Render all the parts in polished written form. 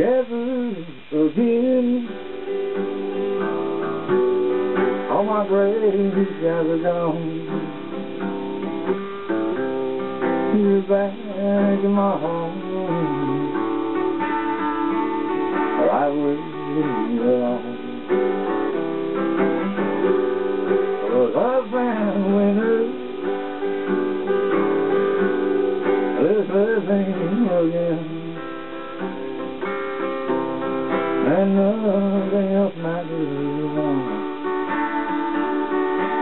together again. All my babies are gone. You're back in my home. I will belong. Love and winners. Let's live again. And nothing else matters now.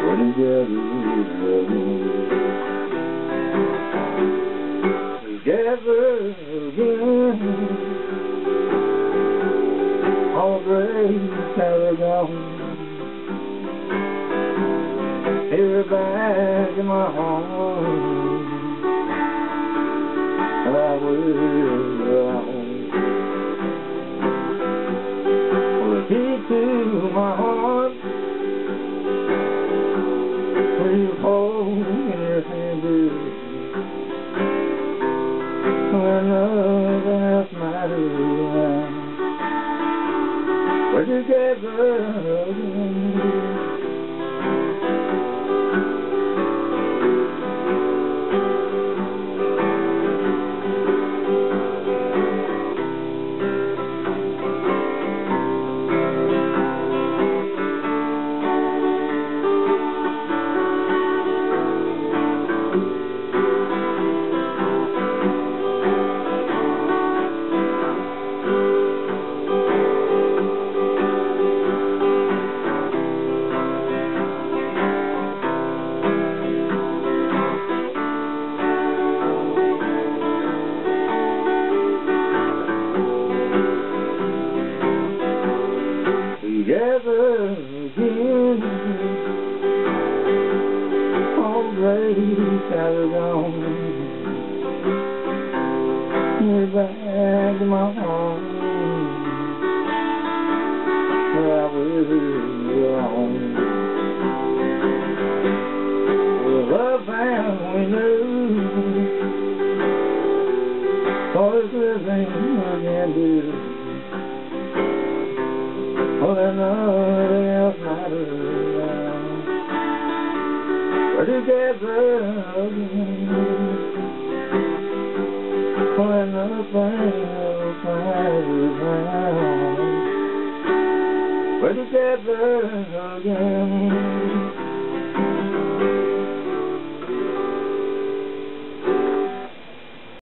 We're together again. All graves are gone. Here back in my home, and I will belong. Key to my heart, you hold in your hand, when nothing else matters. We're together again. Together again, all graves are gone. You're back in my home, where I will belong. With love and we knew, all is living again, dear. Oh, there's nothing else matters. We're together again. Oh, there's nothing else matters. We're together again.